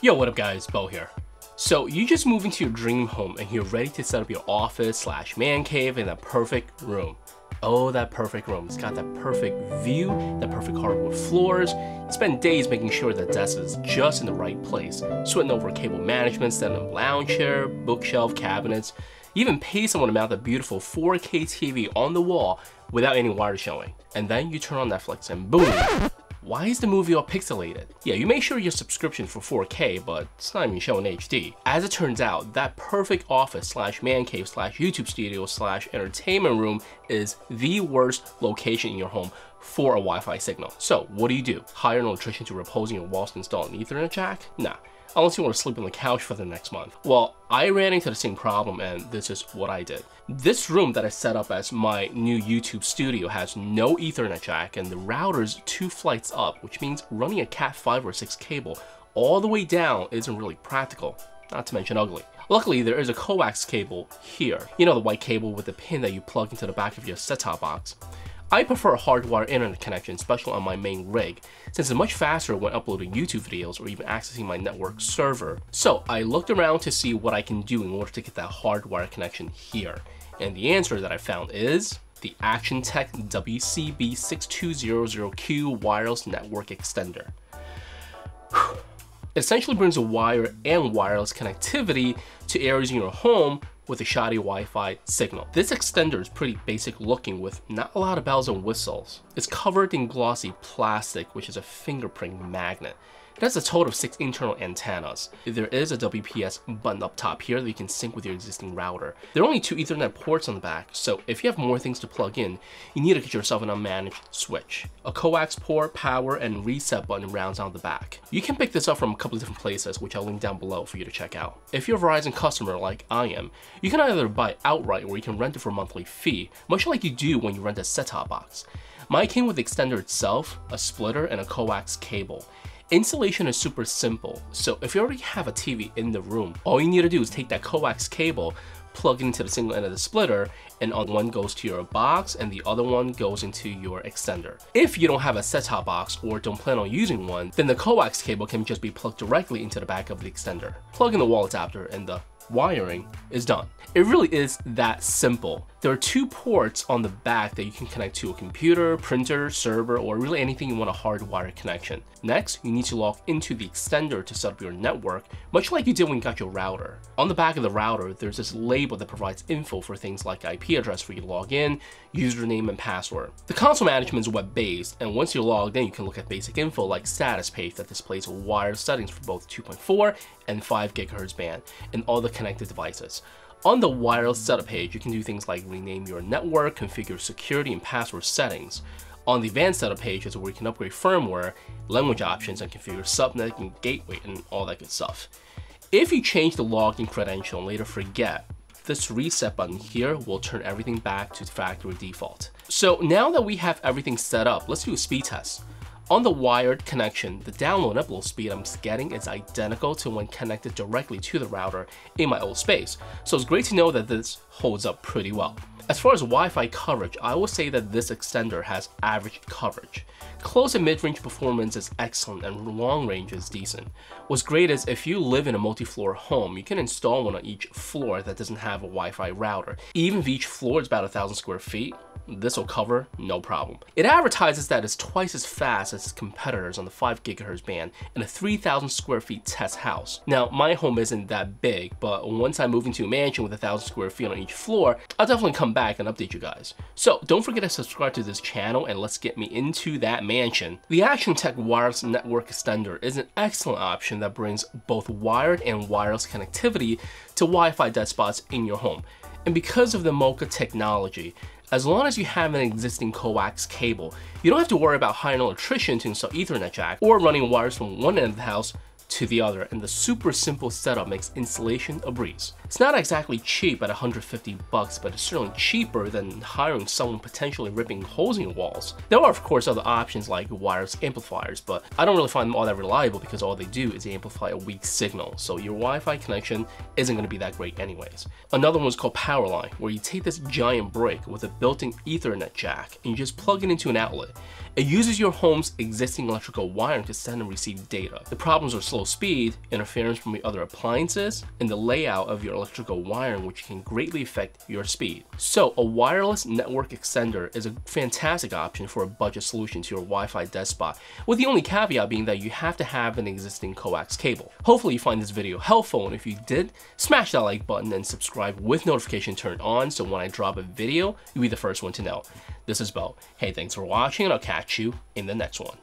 Yo, what up guys, Bo here. So you just moved into your dream home and you're ready to set up your office slash man cave in that perfect room. Oh, that perfect room. It's got that perfect view, that perfect hardwood floors. You spend days making sure that desk is just in the right place, sweating over cable management, setting up lounge chair, bookshelf, cabinets. You even pay someone to mount the beautiful 4K TV on the wall without any wires showing. And then you turn on Netflix and boom. Why is the movie all pixelated? Yeah, you make sure your subscription for 4K, but it's not even showing HD. As it turns out, that perfect office slash man cave slash YouTube studio slash entertainment room is the worst location in your home for a Wi-Fi signal. So what do? Hire an electrician to repose in your walls and install an Ethernet jack? Nah. Unless you want to sleep on the couch for the next month. Well, I ran into the same problem and this is what I did. This room that I set up as my new YouTube studio has no Ethernet jack and the router's 2 flights up, which means running a Cat 5 or 6 cable all the way down isn't really practical, not to mention ugly. Luckily, there is a coax cable here. You know, the white cable with the pin that you plug into the back of your set-top box. I prefer a hardwire internet connection, especially on my main rig, since it's much faster when uploading YouTube videos or even accessing my network server. So I looked around to see what I can do in order to get that hardwire connection here. And the answer that I found is the ActionTech WCB6200Q wireless network extender. It essentially brings a wire and wireless connectivity to areas in your home with a shoddy Wi-Fi signal. This extender is pretty basic looking with not a lot of bells and whistles. It's covered in glossy plastic, which is a fingerprint magnet. It has a total of 6 internal antennas. There is a WPS button up top here that you can sync with your existing router. There are only 2 Ethernet ports on the back, so if you have more things to plug in, you need to get yourself an unmanaged switch. A coax port, power, and reset button rounds out the back. You can pick this up from a couple of different places, which I'll link down below for you to check out. If you're a Verizon customer like I am, you can either buy it outright or you can rent it for a monthly fee, much like you do when you rent a set-top box. Mine came with the extender itself, a splitter, and a coax cable. Installation is super simple, so if you already have a TV in the room, all you need to do is take that coax cable, plug it into the single end of the splitter, and on one goes to your box and the other one goes into your extender. If you don't have a set-top box or don't plan on using one, then the coax cable can just be plugged directly into the back of the extender. Plug in the wall adapter and the wiring is done. It really is that simple. There are 2 ports on the back that you can connect to a computer, printer, server, or really anything you want a hardwire connection. Next, you need to log into the extender to set up your network, much like you did when you got your router. On the back of the router, there's this label that provides info for things like IP address where you log in, username, and password. The console management is web-based, and once you're logged in, you can look at basic info like status page that displays wired settings for both 2.4 and 5 GHz band, and all the connected devices. On the wireless setup page, you can do things like rename your network, configure security and password settings. On the advanced setup page is where you can upgrade firmware, language options, and configure subnet and gateway and all that good stuff. If you change the login credential and later forget, this reset button here will turn everything back to factory default. So now that we have everything set up, let's do a speed test. On the wired connection, the download and upload speed I'm getting is identical to when connected directly to the router in my old space, so it's great to know that this holds up pretty well. As far as Wi-Fi coverage, I will say that this extender has average coverage. Close and mid-range performance is excellent and long range is decent. What's great is if you live in a multi-floor home, you can install one on each floor that doesn't have a Wi-Fi router. Even if each floor is about 1,000 square feet, this will cover no problem. It advertises that it's twice as fast as its competitors on the 5 GHz band in a 3,000 square feet test house. Now, my home isn't that big, but once I move into a mansion with 1,000 square feet on each floor, I'll definitely come back and update you guys. So don't forget to subscribe to this channel and let's get me into that mansion. The ActionTech wireless network extender is an excellent option that brings both wired and wireless connectivity to Wi-Fi dead spots in your home. And because of the Mocha technology, as long as you have an existing coax cable, you don't have to worry about hiring an electrician to install Ethernet jack or running wires from one end of the house to the other, and the super simple setup makes installation a breeze. It's not exactly cheap at 150 bucks, but it's certainly cheaper than hiring someone potentially ripping holes in your walls. There are of course other options like wireless amplifiers, but I don't really find them all that reliable because all they do is amplify a weak signal, so your Wi-Fi connection isn't going to be that great anyways. Another one is called Powerline, where you take this giant brick with a built-in Ethernet jack and you just plug it into an outlet. It uses your home's existing electrical wiring to send and receive data. The problems are slow speed, interference from your other appliances, and the layout of your electrical wiring, which can greatly affect your speed. So a wireless network extender is a fantastic option for a budget solution to your Wi-Fi hotspot, with the only caveat being that you have to have an existing coax cable. Hopefully you find this video helpful, and if you did, smash that like button and subscribe with notification turned on so when I drop a video, you'll be the first one to know. This is Bo. Hey, thanks for watching, and I'll catch you in the next one.